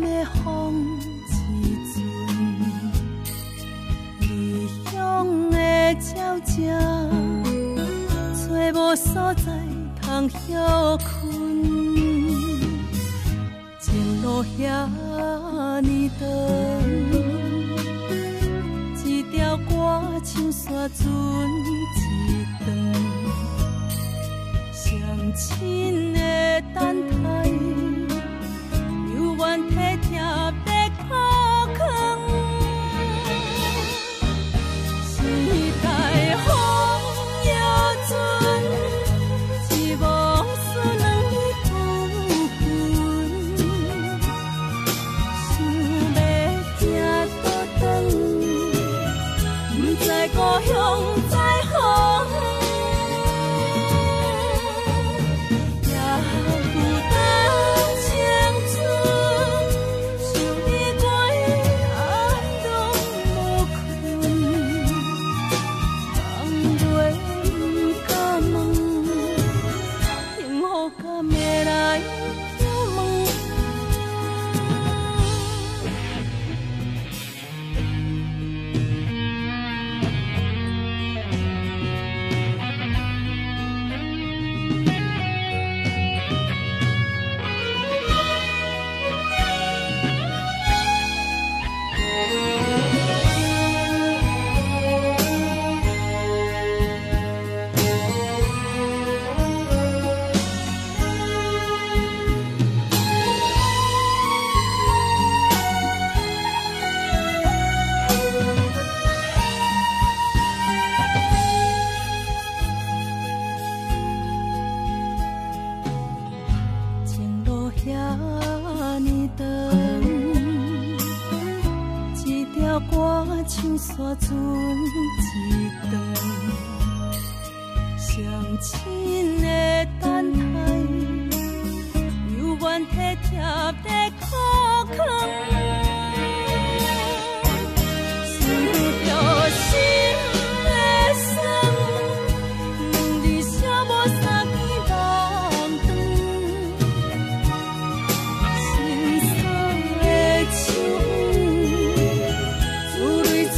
点的风一阵，异乡的鸟只找无所在通歇困，情路遐尼长，一条歌唱山船一段，相亲的等待。 愿体贴白苦扛，时代风摇船，一望思念已久远，想要行倒转，不知故乡在何。 体贴的苦扛。